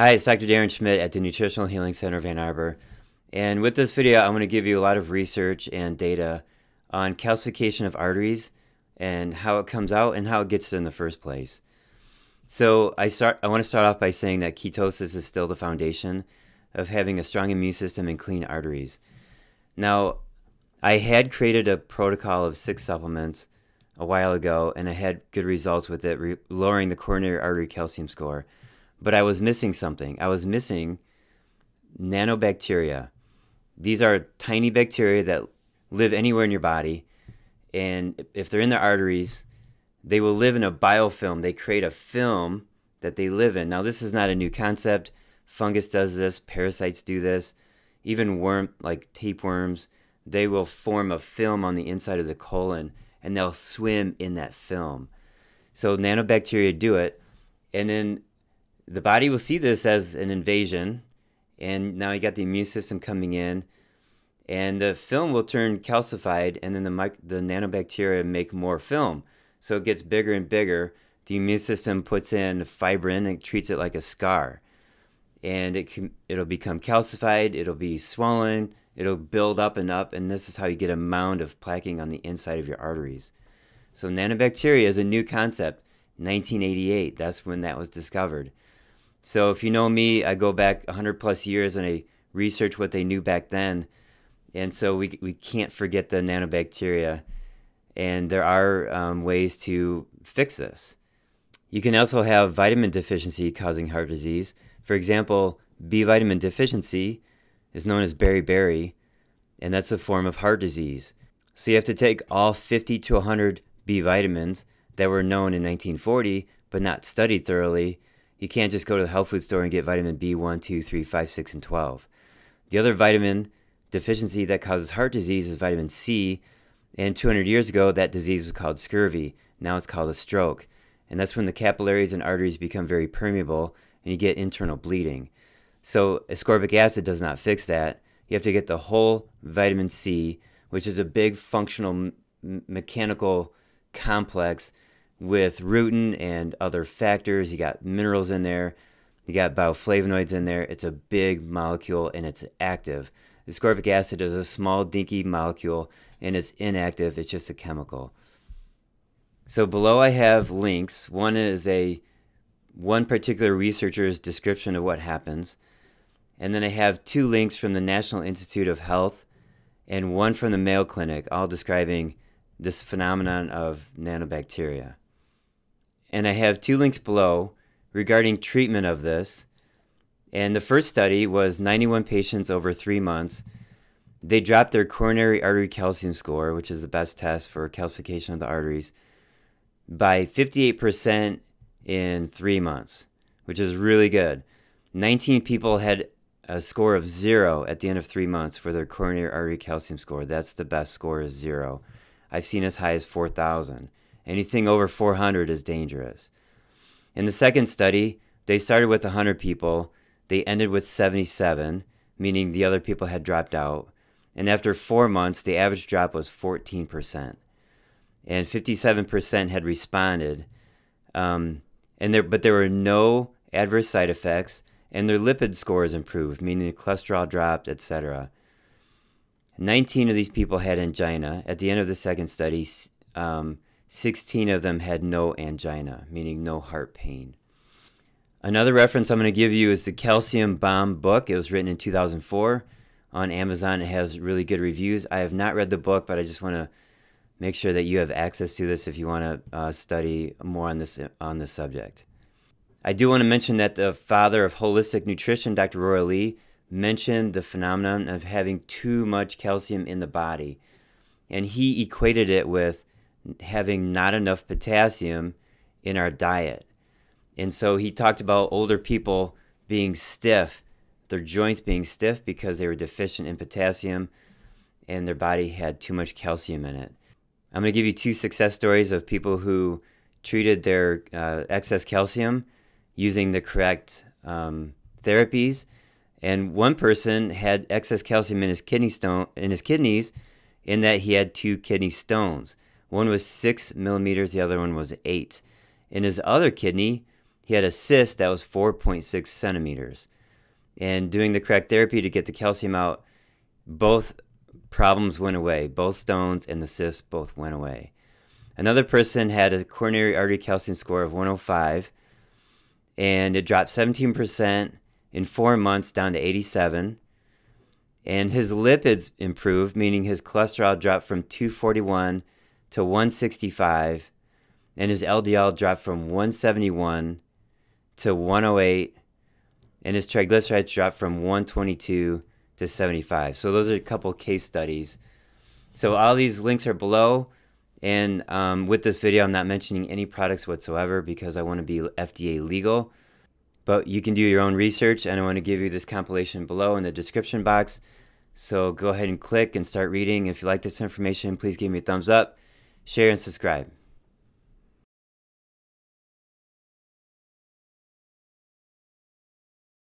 Hi, it's Dr. Darren Schmidt at the Nutritional Healing Center of Ann Arbor, and with this video I'm going to give you a lot of research and data on calcification of arteries and how it comes out and how it gets there in the first place. So I want to start off by saying that ketosis is still the foundation of having a strong immune system and clean arteries. Now, I had created a protocol of 6 supplements a while ago, and I had good results with it, lowering the coronary artery calcium score. But I was missing something. I was missing nanobacteria. These are tiny bacteria that live anywhere in your body. And if they're in the arteries, they will live in a biofilm. They create a film that they live in. Now, this is not a new concept. Fungus does this. Parasites do this. Even worms, like tapeworms, they will form a film on the inside of the colon, and they'll swim in that film. So nanobacteria do it. And then the body will see this as an invasion, and now you got the immune system coming in, and the film will turn calcified, and then the nanobacteria make more film. So it gets bigger and bigger. The immune system puts in fibrin and treats it like a scar, and it'll become calcified, it'll be swollen, it'll build up, and this is how you get a mound of plaquing on the inside of your arteries. So nanobacteria is a new concept. 1988, that's when that was discovered. So if you know me, I go back 100 plus years and I research what they knew back then. And so we can't forget the nanobacteria. And there are ways to fix this. You can also have vitamin deficiency causing heart disease. For example, B vitamin deficiency is known as beriberi, and that's a form of heart disease. So you have to take all 50 to 100 B vitamins that were known in 1940 but not studied thoroughly. You can't just go to the health food store and get vitamin B1, 2, 3, 5, 6, and 12. The other vitamin deficiency that causes heart disease is vitamin C, and 200 years ago that disease was called scurvy. Now it's called a stroke, and that's when the capillaries and arteries become very permeable and you get internal bleeding. So ascorbic acid does not fix that. You have to get the whole vitamin C, which is a big functional mechanical complex with rutin and other factors. You got minerals in there, you got bioflavonoids in there. It's a big molecule and it's active. Ascorbic acid is a small dinky molecule and it's inactive, it's just a chemical. So below I have links. One is one particular researcher's description of what happens. And then I have 2 links from the National Institute of Health and 1 from the Mayo Clinic, all describing this phenomenon of nanobacteria. And I have 2 links below regarding treatment of this. And the first study was 91 patients over 3 months. They dropped their coronary artery calcium score, which is the best test for calcification of the arteries, by 58% in 3 months, which is really good. 19 people had a score of 0 at the end of 3 months for their coronary artery calcium score. That's the best score, is 0. I've seen as high as 4,000. Anything over 400 is dangerous. In the second study, they started with 100 people. They ended with 77, meaning the other people had dropped out. And after 4 months, the average drop was 14%. And 57% had responded. But there were no adverse side effects, and their lipid scores improved, meaning the cholesterol dropped, etc. 19 of these people had angina. At the end of the second study, 16 of them had no angina, meaning no heart pain. Another reference I'm going to give you is the Calcium Bomb book. It was written in 2004 on Amazon. It has really good reviews. I have not read the book, but I just want to make sure that you have access to this if you want to study more on this subject. I do want to mention that the father of holistic nutrition, Dr. Roy Lee, mentioned the phenomenon of having too much calcium in the body, and he equated it with having not enough potassium in our diet. And so he talked about older people being stiff, their joints being stiff because they were deficient in potassium and their body had too much calcium in it. I'm going to give you 2 success stories of people who treated their excess calcium using the correct therapies. And one person had excess calcium in his kidneys, in that he had 2 kidney stones. One was 6 millimeters, the other one was 8. In his other kidney, He had a cyst that was 4.6 centimeters. And doing the correct therapy to get the calcium out, both problems went away. Both stones and the cyst both went away. Another person had a coronary artery calcium score of 105, and it dropped 17% in 4 months down to 87. And his lipids improved, meaning his cholesterol dropped from 241 to 165, and his LDL dropped from 171 to 108, and his triglycerides dropped from 122 to 75. So those are a couple case studies. So all these links are below. And with this video, I'm not mentioning any products whatsoever because I want to be FDA legal. But you can do your own research, and I want to give you this compilation below in the description box. So go ahead and click and start reading. If you like this information, please give me a thumbs up, share, and subscribe.